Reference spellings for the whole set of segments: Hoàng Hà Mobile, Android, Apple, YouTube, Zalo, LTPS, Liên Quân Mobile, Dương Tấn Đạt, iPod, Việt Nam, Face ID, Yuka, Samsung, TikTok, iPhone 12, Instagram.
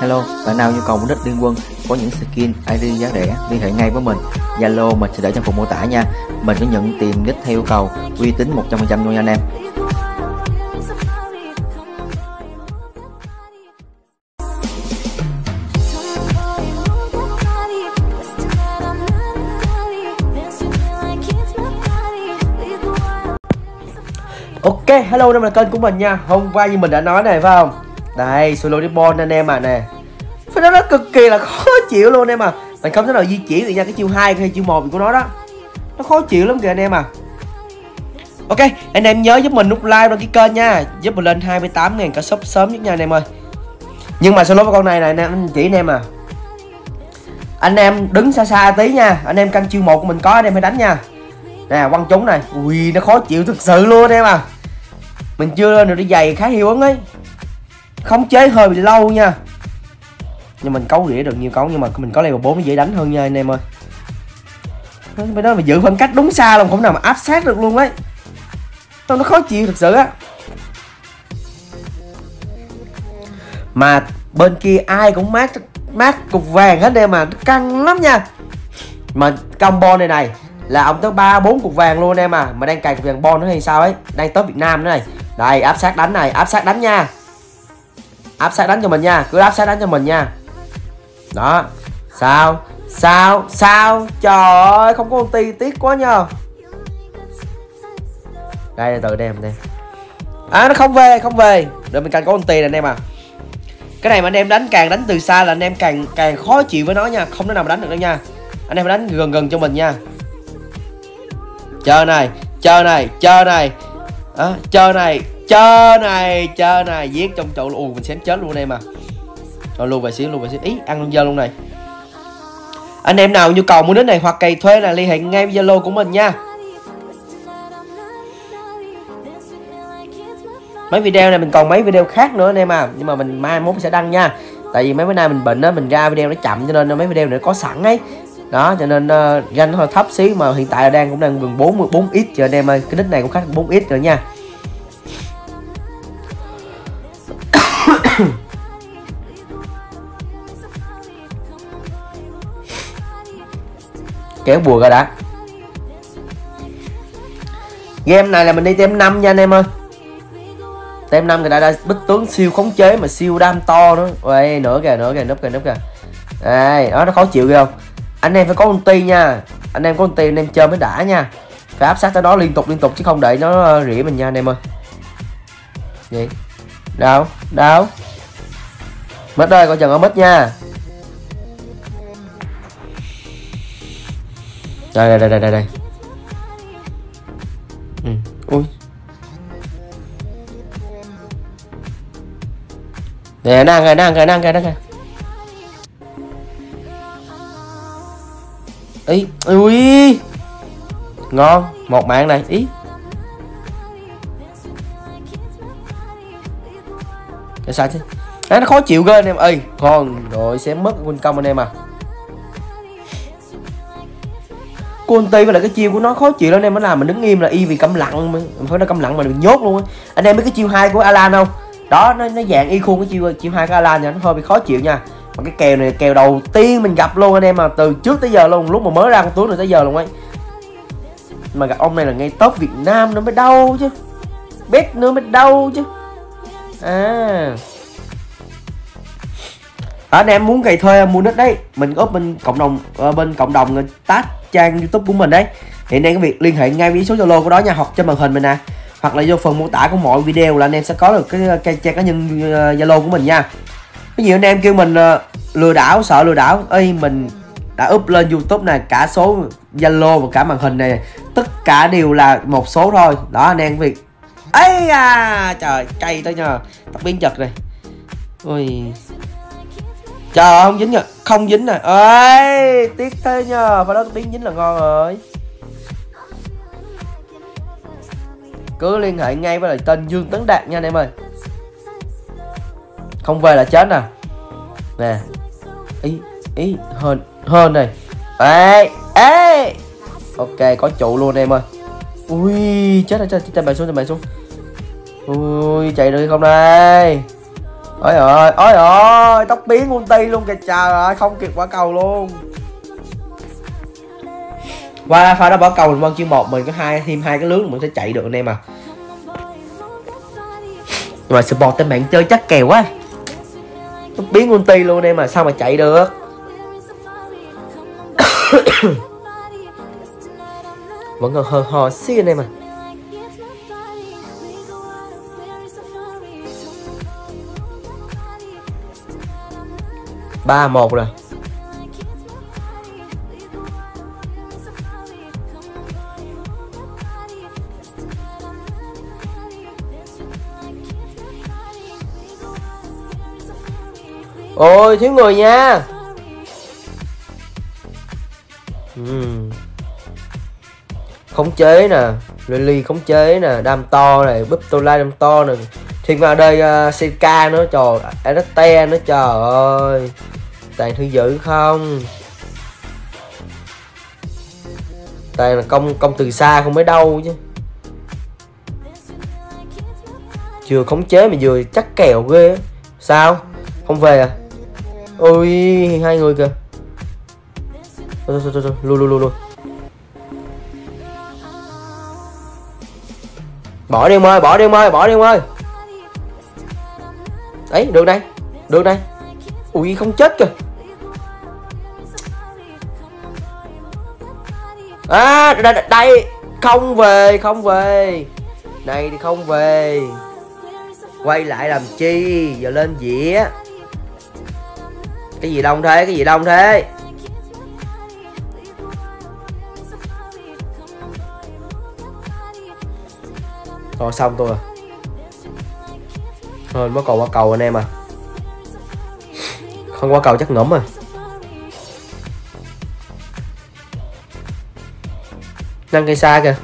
Hello, bạn nào nhu cầu mục đích Liên Quân có những skin ID giá rẻ, liên hệ ngay với mình. Zalo mình sẽ để trong phần mô tả nha. Mình sẽ nhận tìm nick theo yêu cầu, uy tín 100% luôn nha anh em. Ok, hello, đây là kênh của mình nha. Hôm qua như mình đã nói này phải không? Đây, solo reborn anh em à nè. Phải nói nó cực kỳ là khó chịu luôn anh em à. Mình không thể nào di chuyển được nha, cái chiêu 2 hay chiêu 1 của nó đó. Nó khó chịu lắm kìa anh em à. Ok, anh em nhớ giúp mình nút like đăng ký kênh nha. Giúp mình lên 28.000 cả shop sớm nhất nha anh em ơi. Nhưng mà solo với con này nè anh chị anh em à. Anh em đứng xa xa tí nha. Anh em canh chiêu 1 của mình có anh em phải đánh nha. Nè, quăng trúng này. Ui, nó khó chịu thực sự luôn anh em à. Mình chưa lên được đi giày khá hiệu ứng ấy. Khống chế hơi bị lâu nha. Nhưng mình cấu rỉa được nhiều cấu. Nhưng mà mình có level 4 nó dễ đánh hơn nha anh em ơi. Bên đó mà giữ khoảng cách đúng xa luôn. Không nào mà áp sát được luôn ấy. Nó khó chịu thật sự á. Mà bên kia ai cũng mát cục vàng hết em mà. Căng lắm nha. Mà combo này này là ông tới 3-4 cục vàng luôn anh em à. Mà đang cài cục vàng bon nữa hay sao ấy. Đang tới Việt Nam nữa này. Đây áp sát đánh này. Áp sát đánh nha. Áp sát đánh cho mình nha. Cứ áp sát đánh cho mình nha. Đó. Sao trời ơi. Không có ulti tiếc quá nha. Đây từ đem đây. À nó không về. Đợi mình cần có ulti nè anh em à. Cái này mà anh em đánh càng đánh từ xa là anh em càng khó chịu với nó nha. Không thể nào mà đánh được đâu nha. Anh em phải đánh gần cho mình nha. Chờ này, giết trong trụ luôn. Mình xém chết luôn anh em à. Rồi lùi về xíu. Ý, ăn luôn dơ luôn này. Anh em nào nhu cầu mua đến này hoặc cày thuê là liên hệ ngay với Zalo của mình nha. Mấy video này mình còn mấy video khác nữa anh em à. Nhưng mà mình mai mốt sẽ đăng nha. Tại vì mấy bữa nay mình bệnh á, mình ra video nó chậm cho nên mấy video này nó có sẵn ấy. Đó cho nên rank hơi thấp xíu mà hiện tại là cũng đang gần 4x rồi anh em ơi. Cái nick này cũng khác 4x rồi nha. Kéo bùa ra đã. Game này là mình đi tem 5 nha anh em ơi. Tem 5 người đã bích tướng siêu khống chế mà siêu đam to nữa. Ê, nữa kìa. Đây, đó nó khó chịu kìa không? Anh em phải có ulti nha. Anh em có ulti anh em chơi mới đã nha. Phải áp sát tới đó liên tục chứ không để nó rỉa mình nha anh em ơi. Vậy. Đâu. Mít ơi, coi chừng ở mít nha. Đây. Ừ. Ui. Nè, đang kìa. Ý, ui. Ngon, một mạng này, ý. Để sao chứ. Đấy, nó khó chịu ghê anh em ơi. Còn rồi sẽ mất quân công anh em à. Ulti với lại cái chiêu của nó khó chịu lắm anh em. Nó làm mình đứng im là y vì câm lặng. Mình phải nói câm lặng mà mình nhốt luôn á. Anh em biết cái chiêu 2 của Alan không? Đó nó dạng y khuôn cái chiêu 2 của Alan nha. Nó hơi bị khó chịu nha. Mà cái kèo này kèo đầu tiên mình gặp luôn anh em mà. Từ trước tới giờ luôn. Lúc mà mới ra con tướng này tới giờ luôn ấy. Mà gặp ông này là ngay top Việt Nam nữa mới đau chứ. Bét nữa mới đau chứ. À anh em muốn cày thuê mua nick đấy, mình up bên cộng đồng tag trang YouTube của mình đấy. Hiện nay cái việc liên hệ ngay với số Zalo của đó nha, hoặc trên màn hình mình nè, hoặc là vô phần mô tả của mọi video là anh em sẽ có được cái trang cá nhân Zalo của mình nha. Có nhiều anh em kêu mình sợ lừa đảo, ơi mình đã up lên YouTube này, cả số Zalo và cả màn hình này, tất cả đều là một số thôi. Đó anh em việc. Ấy à, trời cay tới nhờ, tóc biến chật này. Ui. Trời không dính nè. Ơi, tiếc thế nhờ. Phải đó tiếng dính là ngon rồi. Cứ liên hệ ngay với lại tên Dương Tấn Đạt nha anh em ơi. Không về là chết nè. Nè. Ý hơn này. Ê. Ok, có trụ luôn em ơi. Ui, chết rồi. Chạy bài xuống. Ui, chạy được không đây? Ôi ơi, tóc biến ulti luôn kìa, trời ơi, không kịp quả cầu luôn. Qua pha đó bỏ cầu mình, chuyên một mình có thêm hai cái lướt mình sẽ chạy được anh em à. Rồi support tên bạn chơi chắc kèo quá. Tóc biến ulti luôn anh em mà sao mà chạy được. Vẫn còn hờ xí anh em à. Ba một rồi. Ôi thiếu người nha. Khống chế nè, Lily khống chế nè, đam to này, búp tô lai đam to nè, thêm vào đây CK nữa, trời, Elite nữa, trời ơi. Tàn thư dữ không? Tàn là công từ xa không mới đâu chứ. Vừa khống chế mà vừa chắc kèo ghê. Sao? Không về à? Ôi, hai người kìa. Thôi, lui. Bỏ đi em ơi, bỏ đi em ơi. Đấy, được đây. Ui, không chết kìa. À, đây, không về. Này thì không về. Quay lại làm chi, giờ lên dĩa. Cái gì đông thế. Rồi xong tôi à. Thôi mới còn qua cầu anh em à. Không qua cầu chắc ngủm à. Nâng cây xa kìa.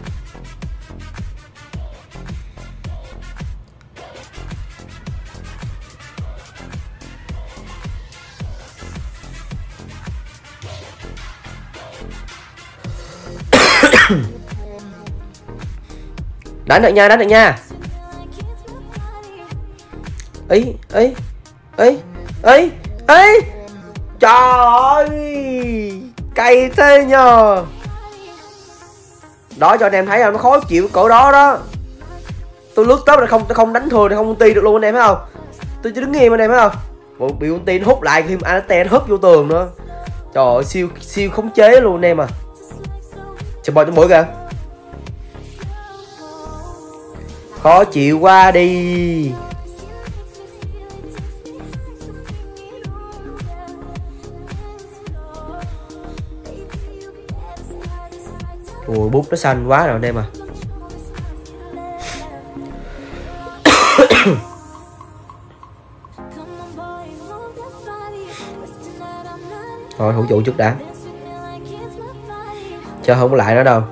Đánh được nha. Ấy. Trời ơi, cay thế nhờ. Đó cho anh em thấy là nó khó chịu cỡ đó. Tôi lướt top là không đánh thường thì không ulti được luôn anh em thấy không? Tôi chỉ đứng im anh em thấy không? Một bị ulti nó hút lại khi mà Elite hút vô tường nữa. Trời ơi, siêu khống chế luôn anh em à. Chụp bò trong mũi kìa. Khó chịu qua đi. Ui bút nó xanh quá rồi anh em à. Thôi thủ trụ trước đã. Chứ không lại nữa đâu.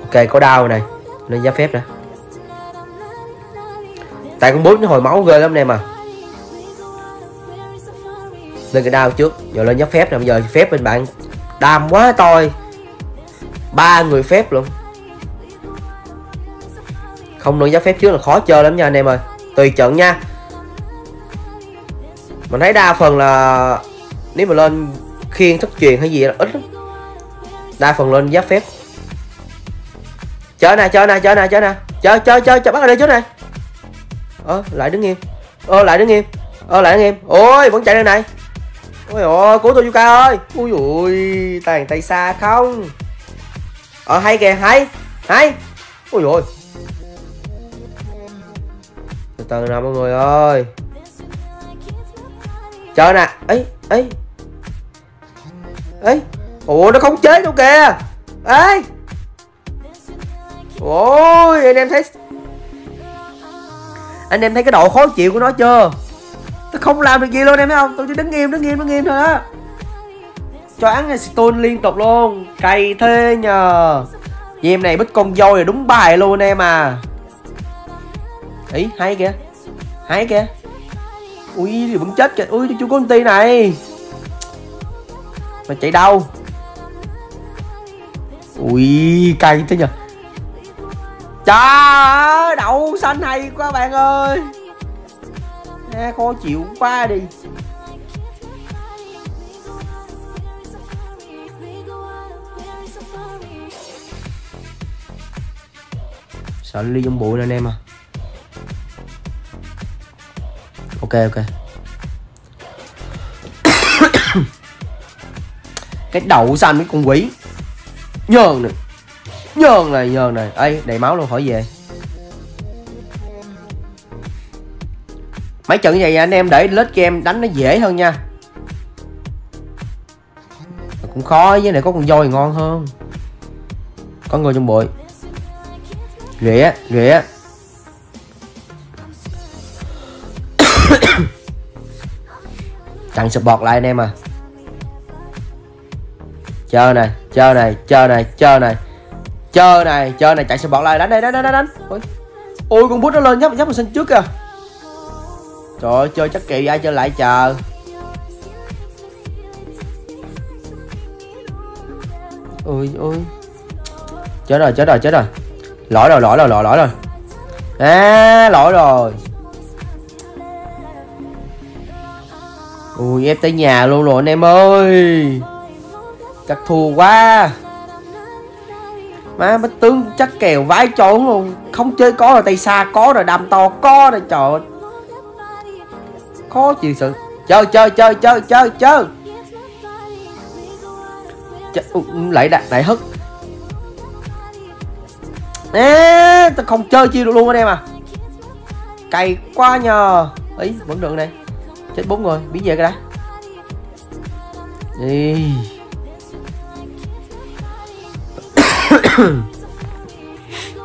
Ok có đau này. Nên giá phép nè. Tại con bút nó hồi máu ghê lắm anh em à. Lên cái đao trước. Giờ lên nhấp phép nè. Bây giờ phép bên bạn đam quá to. Ba người phép luôn. Không được giáp phép trước là khó chơi lắm nha anh em ơi. Tùy trận nha. Mình thấy đa phần là nếu mà lên khiên thất truyền hay gì là ít lắm. Đa phần lên giáp phép. Chớ nè. Chớ bắt ở đây trước này. Lại đứng im. Ôi vẫn chạy đây này. Ôi ôi cứu tôi Yuka ơi. Ui ui tàn tay xa không. Hay kìa, hay. Ôi dồi ôi. Từ nào mọi người ơi. Chờ nè, ấy. Ủa nó không chế đâu kìa. Ấy. Ôi, anh em thấy cái độ khó chịu của nó chưa? Tôi không làm được gì luôn em thấy không? Tôi chỉ đứng im thôi á. Cho án stone liên tục luôn. Cày thế nhờ. Vì em này bích con voi là đúng bài luôn em à. Ý hay kìa. Ui thì vẫn chết kìa. Ui tôi chưa có con ti này. Mà chạy đâu. Ui cày thế nhờ. Trời ơi đậu xanh hay quá bạn ơi. nghe khó chịu quá đi. Sợ ly trong bụi lên em à. Ok ok. Cái đậu xanh với con quỷ. Nhờn này. Nhờn này, nhờn này. Ê, đầy máu luôn, khỏi về. Mấy trận như vậy anh em để lết game đánh nó dễ hơn nha. Cũng khó, với này có con voi ngon hơn. Có người trong bụi. Rỉa, rỉa. Cần support lại anh em à. Chờ này, chờ này, chờ này, chờ này. Chờ này, chờ này, chạy support lại, đánh đây, đánh, đánh, đánh. Ôi, ôi con bút nó lên, nhấp mình xanh trước kìa. Trời ơi, chơi chắc kỳ ai chơi lại chờ. Ôi, ôi. Chết rồi, chết rồi, chết rồi. Lỗi rồi, lỗi rồi, lỗi, lỗi rồi. À, lỗi rồi. Ui, ép tới nhà luôn rồi anh em ơi. Chắc thua quá. Má, bách tướng chắc kèo vái trốn luôn. Không chơi có rồi, tay xa có rồi, đam to có rồi, trời ơi. Khó chịu sự. Chơi, chơi, chơi, chơi, chơi, chơi. Lại đặt, lại hất. Nè, tao không chơi chiêu được luôn anh em à. Cày quá nhờ. Ý, vẫn được này. Chết 4 người, biến về cái đã. Đi.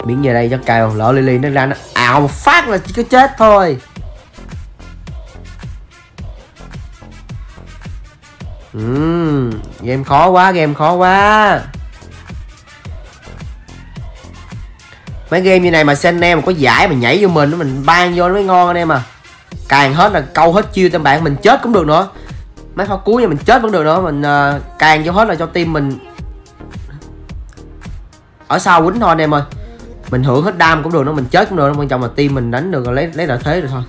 Biến về đây cho cào, lỡ Lily nó ra nó ảo một phát là chỉ có chết thôi. Game khó quá, game khó quá. Mấy game như này mà xem em mà có giải mà nhảy vô mình, mình ban vô nó mới ngon anh em à. Càng hết là câu hết chiêu team bạn, mình chết cũng được nữa. Mấy pha cuối nha, mình chết vẫn được nữa. Mình càng vô hết là cho team mình ở sau quýnh thôi anh em ơi. Mình hưởng hết đam cũng được nữa, mình chết cũng được nữa. Quan trọng là team mình đánh được, lấy lợi thế rồi thôi.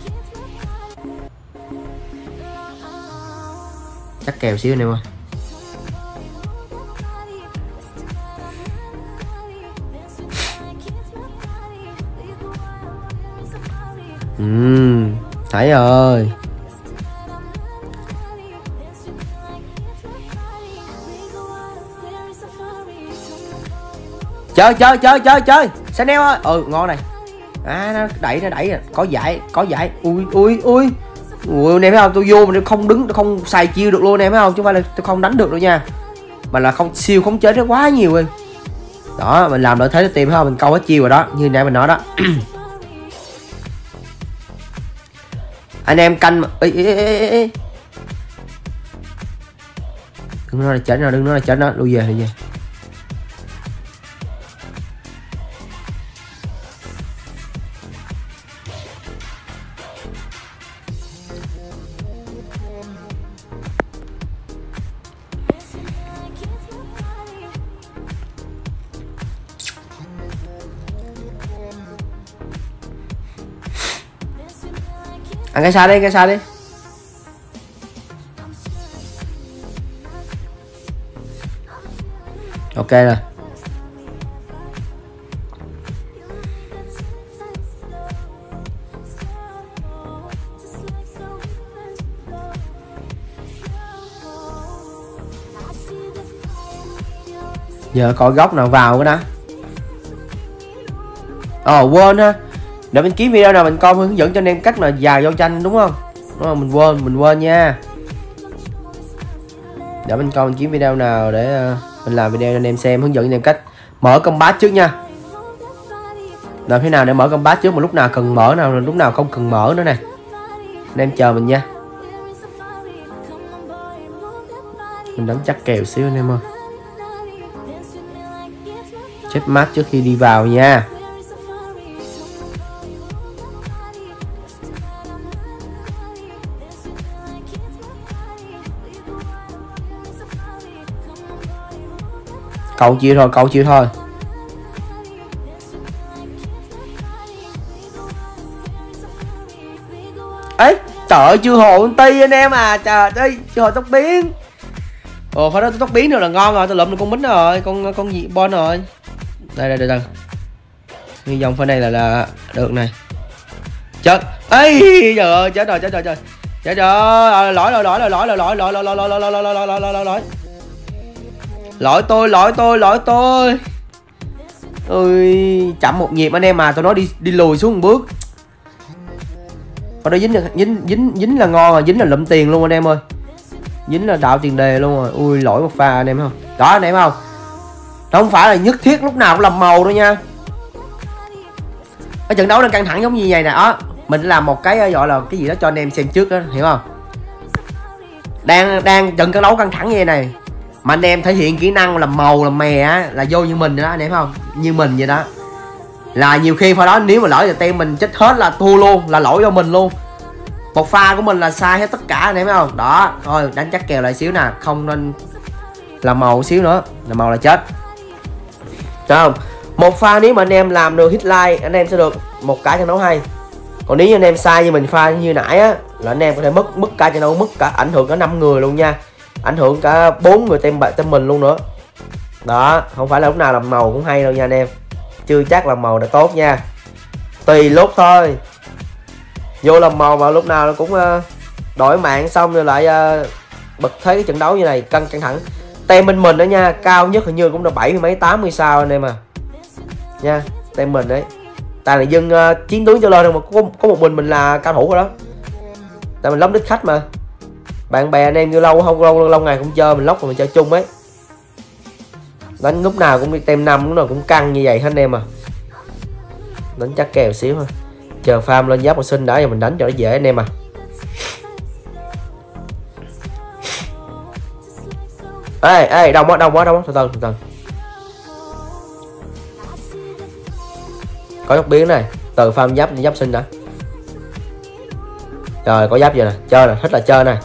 Chắc kèo xíu anh em ơi. Thấy rồi. Chơi chơi chơi chơi chơi. Chanel ơi. Ừ ngon này. À nó đẩy có giải, có giải. Ui ui ui. Ui anh em thấy không, tôi vô mà tôi không đứng, tôi không xài chiêu được luôn anh em thấy không, chứ không phải là tôi không đánh được đâu nha. Mà là không siêu khống chế nó quá nhiều rồi. Đó, mình làm lợi thế để tìm ha, mình câu hết chiêu rồi đó, như nãy mình nói đó. Anh em canh mà. Ê. Đừng nói là chết nào, đừng nói là chết nó, lui về đi về. Ăn cái xa đi, cái xa đi. Ok rồi. Giờ coi góc nào vào cái đó. Quên ha. Để mình kiếm video nào mình coi hướng dẫn cho anh em cách mà vào giao tranh đúng không? Đúng không? Mình quên nha. Để mình coi mình kiếm video nào để mình làm video cho anh em xem, hướng dẫn cho anh em cách mở combat trước nha. Làm thế nào để mở combat trước, mà lúc nào cần mở, nào lúc nào không cần mở nữa nè. Anh em chờ mình nha. Mình đánh chắc kèo xíu anh em ơi. Check map trước khi đi vào nha. Câu chiêu thôi, câu chiêu thôi. Ấy, trời Trời ơi, chưa hồ công ty anh em à, trời ơi, chưa hồ tóc biến. Ồ, phải đó tóc biến nữa là ngon rồi, tao lượm được con bính rồi, con gì bon rồi. Đây đây đây đây. Như dòng phơi này là được này. Chết. Ấy, trời ơi, chết rồi, chết rồi, trời. Chết rồi, lỗi. Lỗi tôi. Ôi, chậm một nhịp anh em mà, tao nói đi lùi xuống một bước. Ở đây dính là ngon rồi, dính là lụm tiền luôn anh em ơi. Dính là đạo tiền đề luôn rồi. Ui, lỗi một pha anh em không? Đó anh em không? Nó không phải là nhất thiết lúc nào cũng làm màu đâu nha. Ở trận đấu đang căng thẳng giống như vậy nè đó. Mình làm một cái gọi là cái gì đó cho anh em xem trước đó, hiểu không? Đang trận đấu căng thẳng như vậy này mà anh em thể hiện kỹ năng làm màu làm mè á, là vô như mình vậy đó anh em không? Như mình vậy đó. Là nhiều khi pha đó nếu mà lỡ thì team mình chết hết là thua luôn, là lỗi do mình luôn. Một pha của mình là sai hết tất cả anh em thấy không? Đó, thôi đánh chắc kèo lại xíu nè, không nên làm màu xíu nữa, làm màu là chết. Đúng không? Một pha nếu mà anh em làm được hit like anh em sẽ được một cái trận đấu hay. Còn nếu như anh em sai như mình pha như nãy á là anh em có thể mất cả trận đấu, mất cả ảnh hưởng cả 5 người luôn nha. Ảnh hưởng cả 4 người team mình luôn nữa. Đó, không phải là lúc nào làm màu cũng hay đâu nha anh em. Chưa chắc là màu đã tốt nha, tùy lúc thôi. Vô làm màu mà lúc nào nó cũng đổi mạng xong rồi lại bật thấy cái trận đấu như này căng thẳng. Tem bên mình đó nha, cao nhất hình như cũng là 70 mấy 80 sao anh em à nha, tem mình đấy. Tại là dân chiến tướng cho lên đâu mà có một mình là cao thủ rồi đó. Tại mình lóc đích khách mà, bạn bè anh em như lâu không lâu ngày cũng chơi, mình lóc rồi mình chơi chung ấy. Đánh lúc nào cũng đi tem 5, lúc nào cũng căng như vậy hết anh em à. Đánh chắc kèo xíu thôi, chờ farm lên giáp một sinh đã rồi mình đánh cho nó dễ anh em à. Ê đông quá, từ từ có tốc biến này, từ farm giáp đi giáp sinh đã. Trời có giáp vậy nè, chơi nè, thích là chơi nè.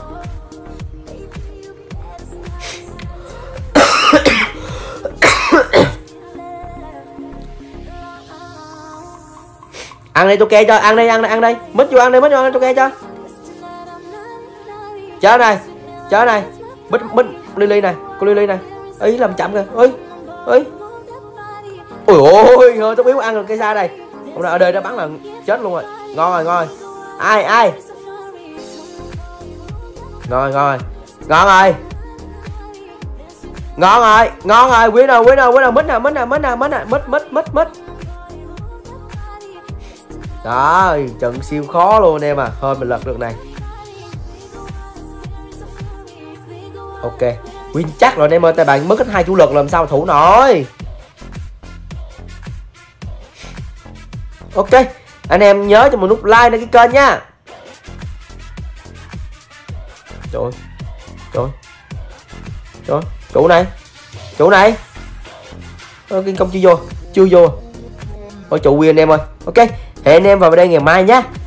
Ăn đi tôi kê cho, ăn đây mít vô ăn đi tôi kê cho. Chớ này mít Lily này, cô Lily này ý làm chậm kìa. Ơi ôi thôi tôi biết ăn được cây xa đây. Hôm nay ở đây nó bắn là chết luôn rồi. Ngon rồi ai ngon rồi quý đâu mít. Đó, trận siêu khó luôn em à. Thôi mình lật được này. Ok, win chắc rồi em ơi. Tại bạn mất hết 2 chủ lực làm sao mà thủ nổi. Ok, anh em nhớ cho mình nút like lên cái kênh nha. Trời ơi Chủ này kinh công chưa vô. Ôi trụ win anh em ơi. Ok, hẹn anh em vào đây ngày mai nhé.